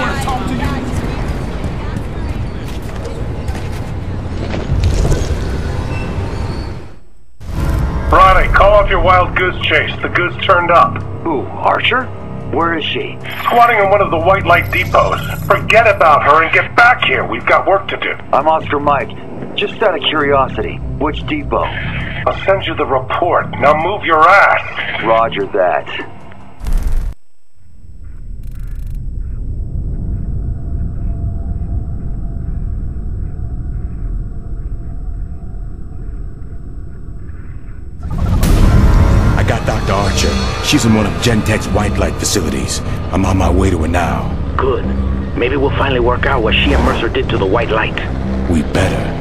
want to talk to you. Ronnie, call off your wild goose chase. The goose turned up. Ooh, Archer? Where is she? Squatting in one of the white light depots. Forget about her and get back here. We've got work to do. I'm Oscar Mike. Just out of curiosity, which depot? I'll send you the report. Now move your ass. Roger that. I got Dr. Archer. She's in one of GenTech's white light facilities. I'm on my way to her now. Good. Maybe we'll finally work out what she and Mercer did to the white light. We better.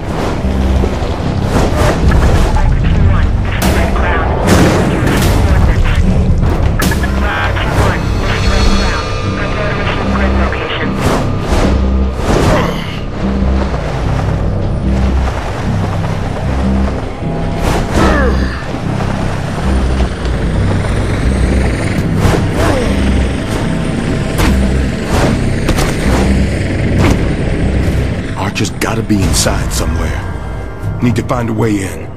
Just gotta be inside somewhere. Need to find a way in.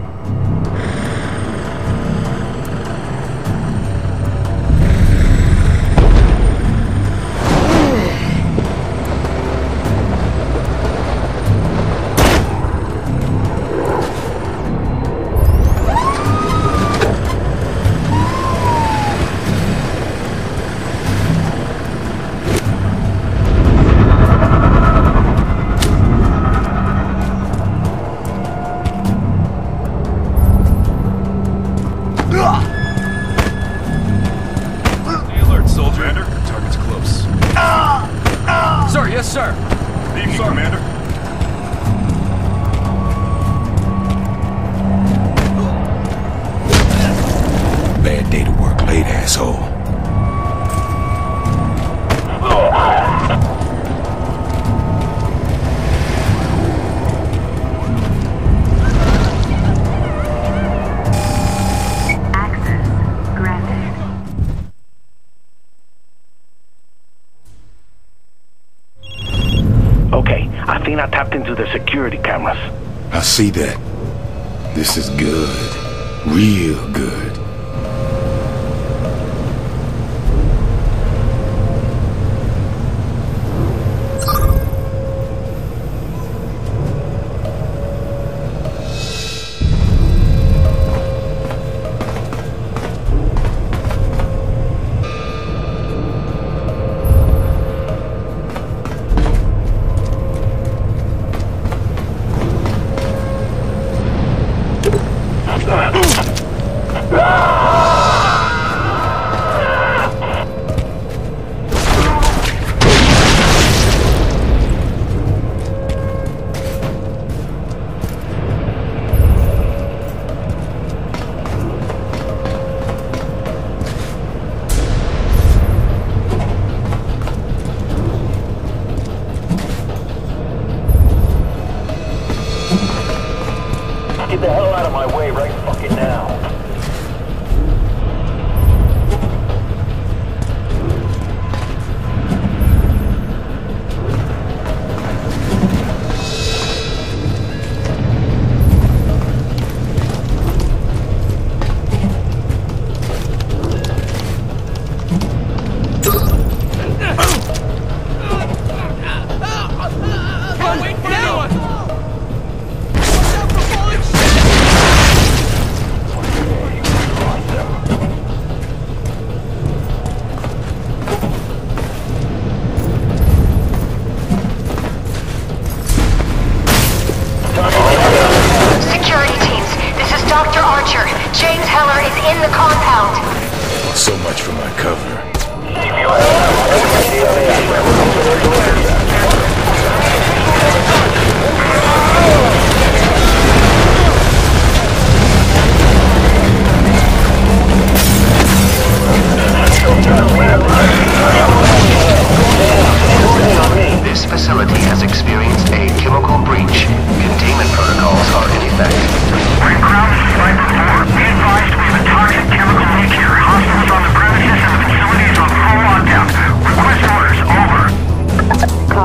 Athena tapped into the security cameras. I see that. This is good. Real good.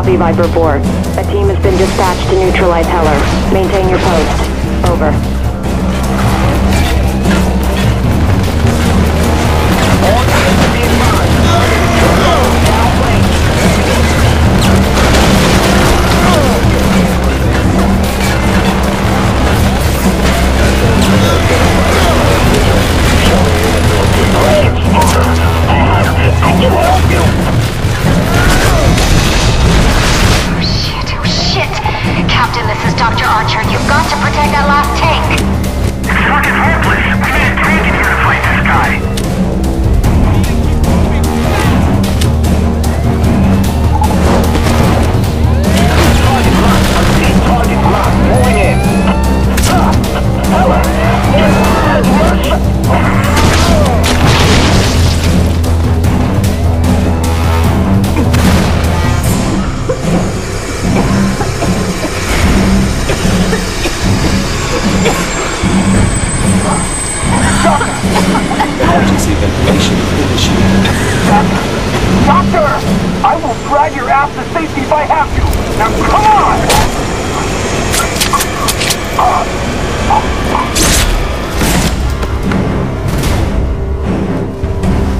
Copy, Viper 4. A team has been dispatched to neutralize Heller. Maintain your post. Over. This is Dr. Archer. You've got to protect that last tank. It's fucking hopeless. We need a tank in here to fight this guy.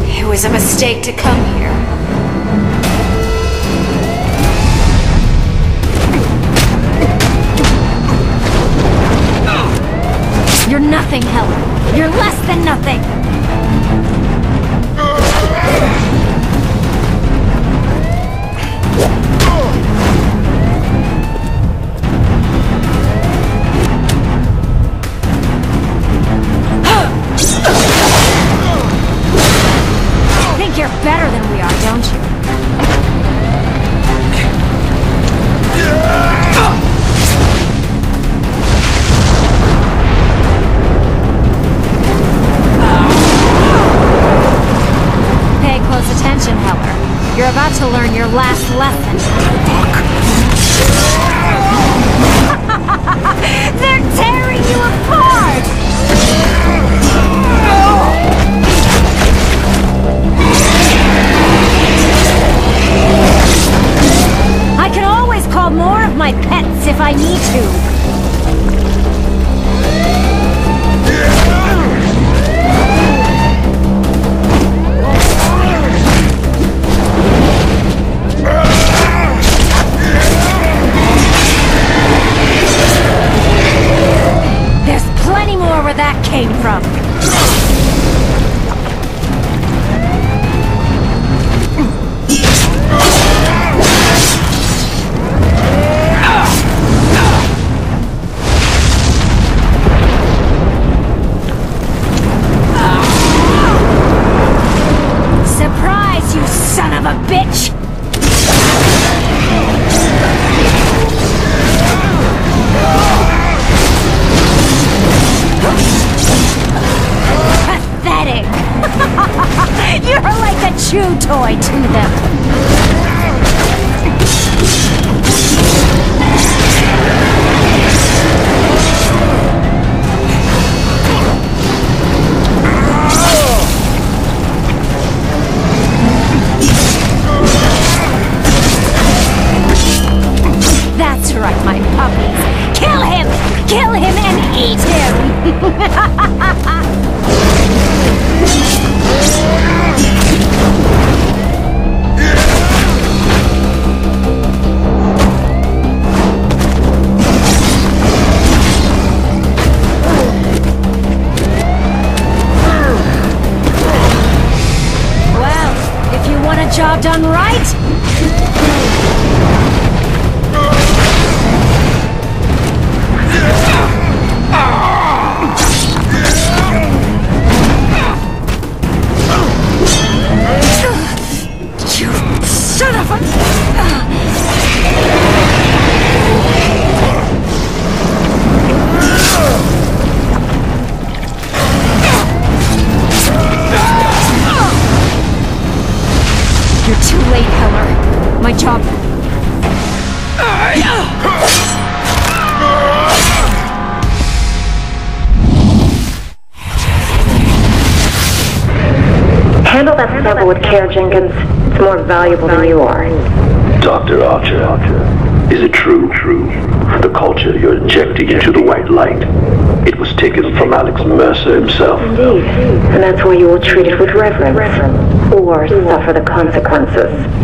It was a mistake to come here. You're nothing, Heller. You're less than nothing. You're about to learn your last lesson. They're tearing you apart! I can always call more of my pets if I need to. From. Surprise, you son of a bitch! Chew toy to them. That's right, my puppies. Kill him and eat him. Job done right? You son of a... My job. Handle that struggle with care, Jenkins. It's more valuable than you are. Dr. Archer, is it true? The culture you're injecting into the white light, it was taken from Alex Mercer himself. Indeed. And that's why you will treat it with reverence, or suffer the consequences.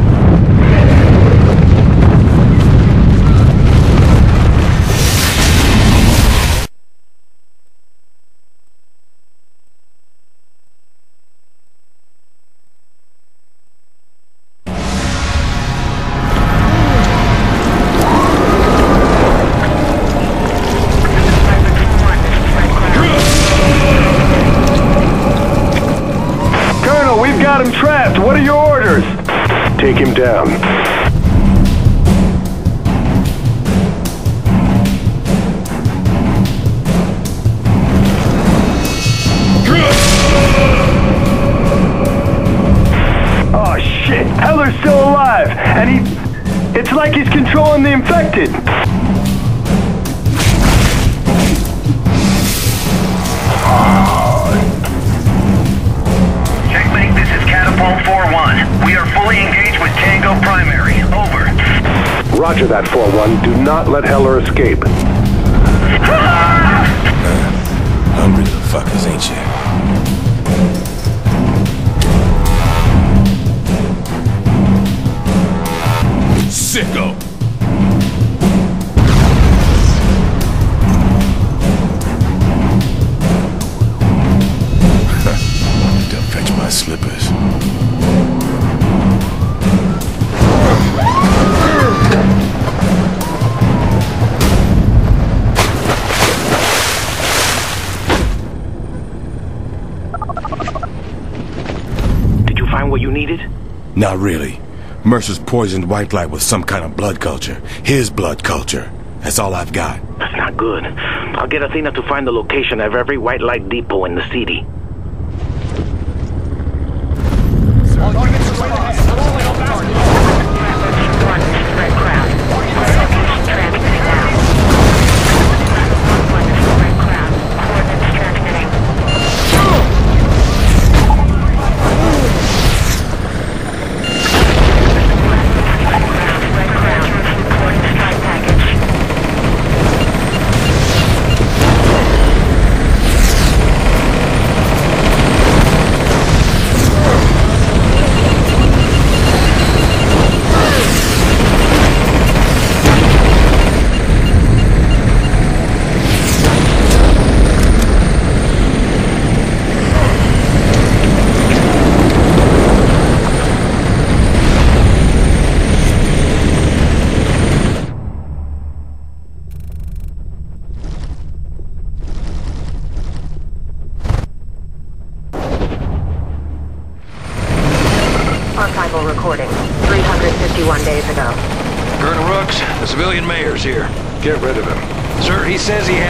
Not really. Mercer's poisoned white light with some kind of blood culture. His blood culture. That's all I've got. That's not good. I'll get Athena to find the location of every white light depot in the city.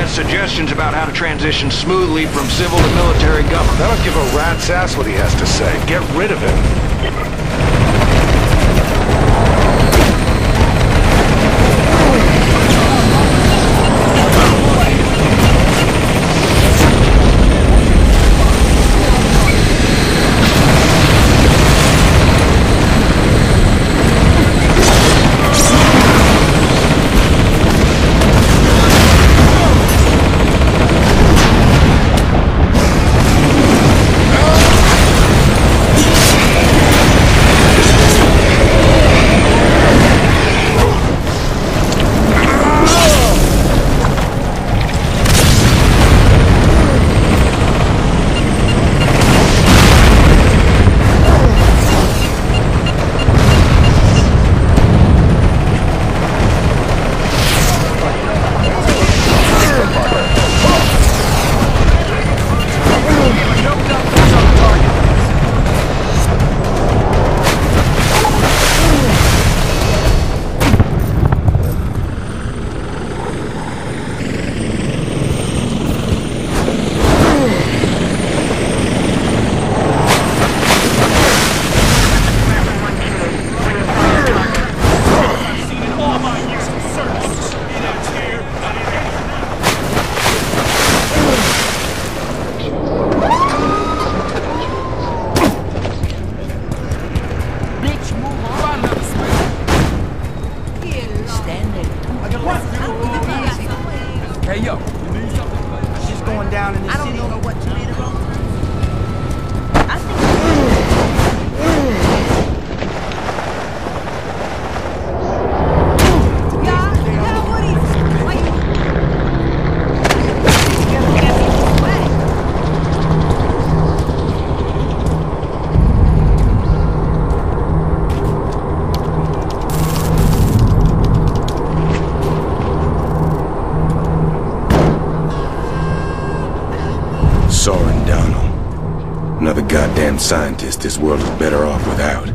Suggestions about how to transition smoothly from civil to military government. I don't give a rat's ass what he has to say. Get rid of him. Another goddamn scientist this world is better off without.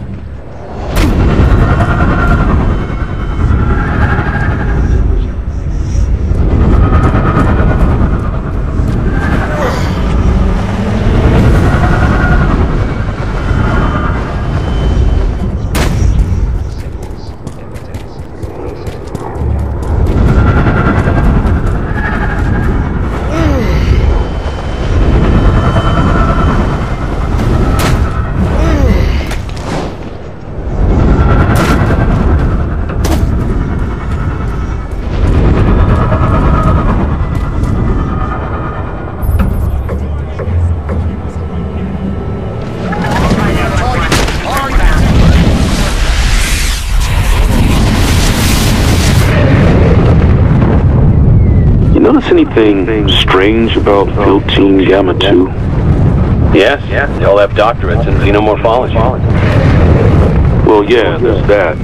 Anything strange about Piltine Gamma-2? Yes, yeah, they all have doctorates in Xenomorphology. Well, yeah, there's that.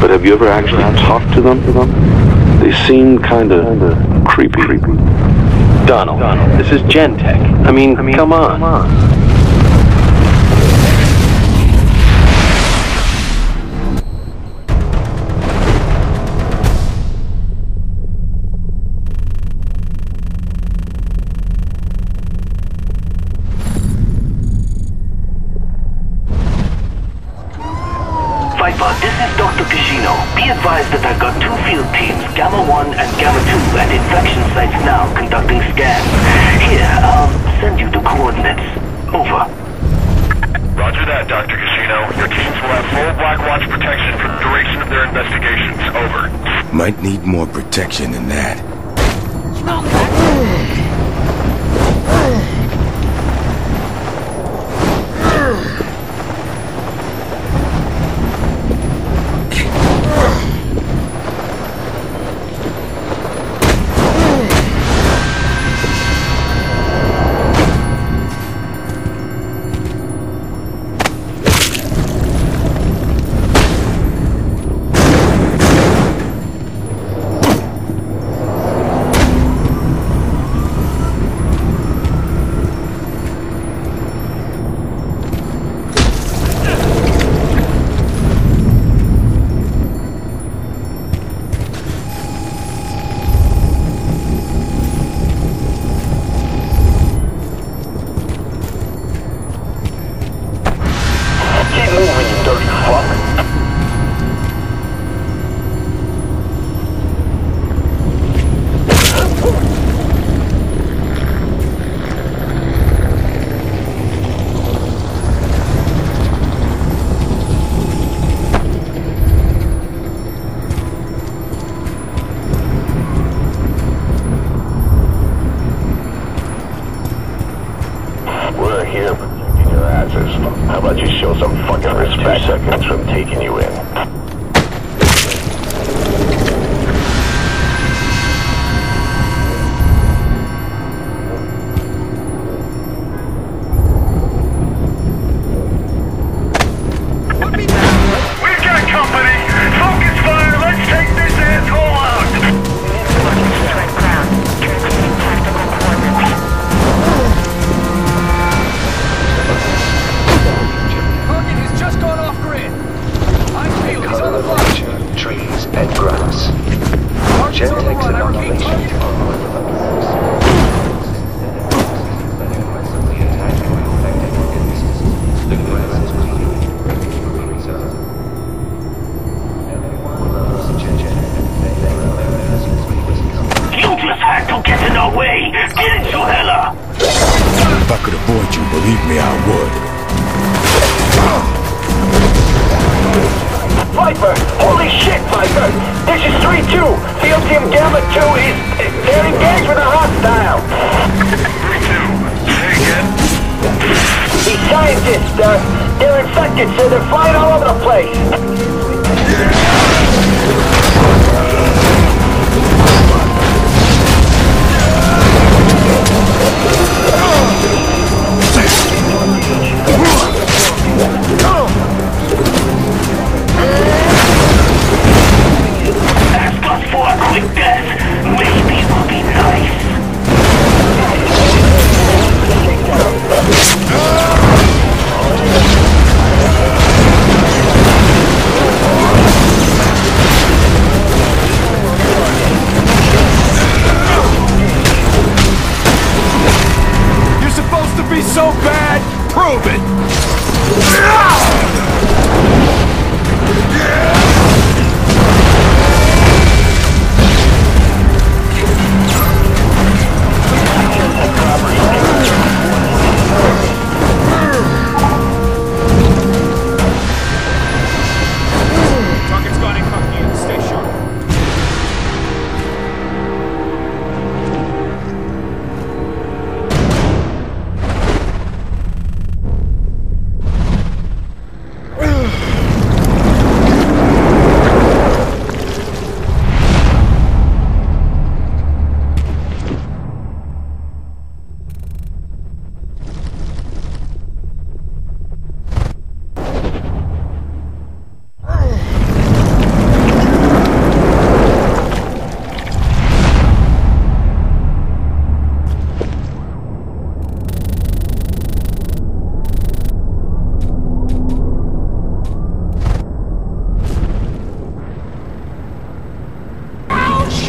But have you ever actually talked to them? They seem kind of creepy. Donald, this is GenTech. I mean, come on. Might need more protection than that.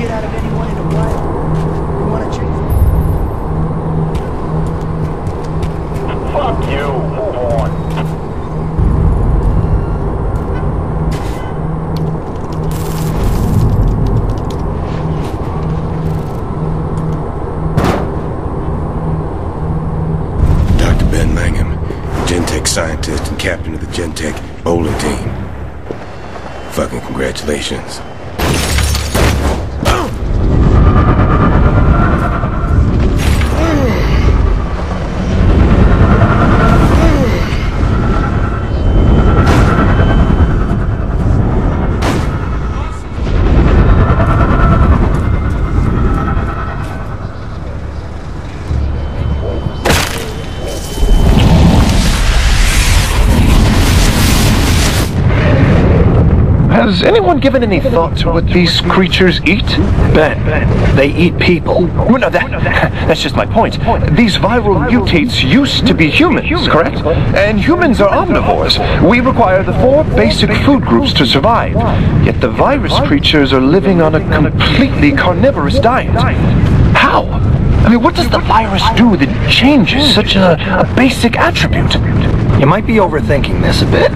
shit out of anyone into what you want to change. Fuck you. Move on. Scientist and captain of the GenTech bowling team. Fucking congratulations. Has anyone given any thought to what these creatures eat? Ben, they eat people. Well, no, that's just my point. These viral mutates used to be humans, correct? And humans are omnivores. We require the four basic food groups to survive. Yet the virus creatures are living on a completely carnivorous diet. How? I mean, what does the virus do that changes such a basic attribute? You might be overthinking this a bit.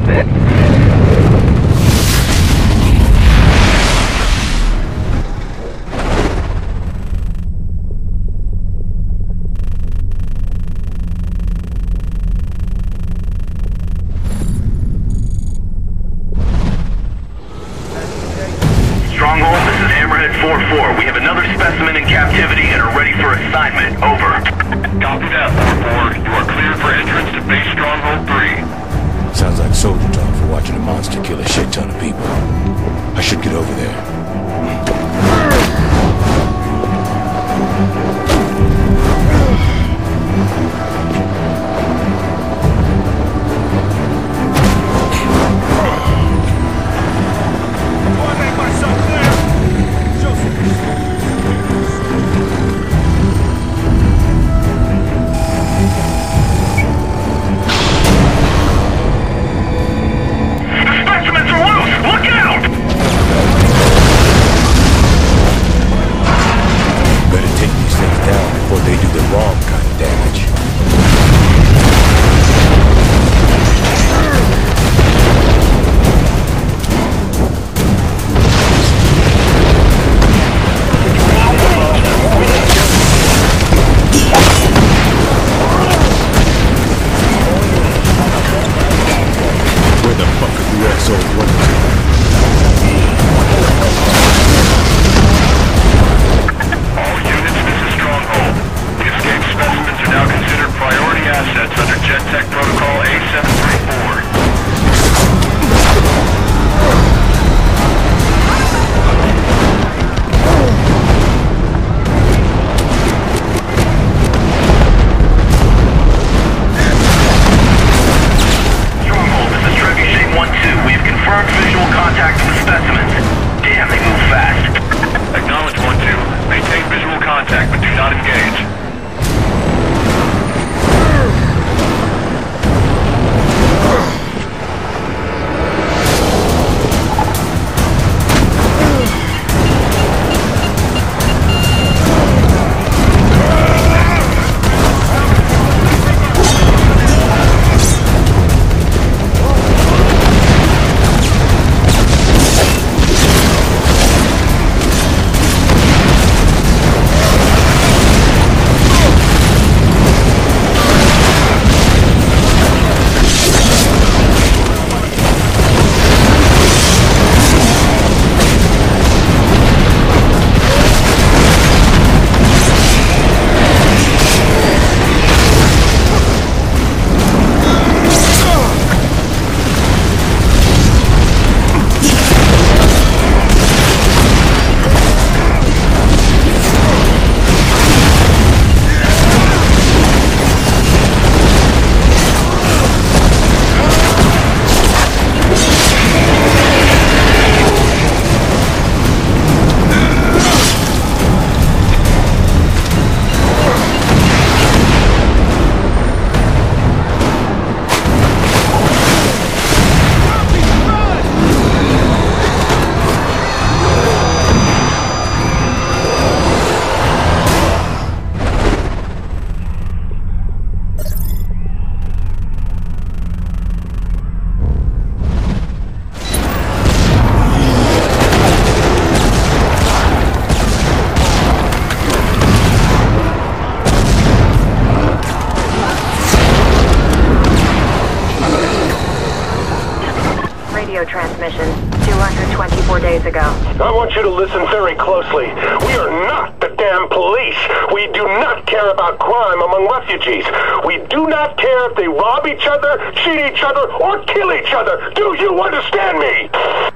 days ago. I want you to listen very closely. We are not the damn police. We do not care about crime among refugees. We do not care if they rob each other, cheat each other, or kill each other. Do you understand me?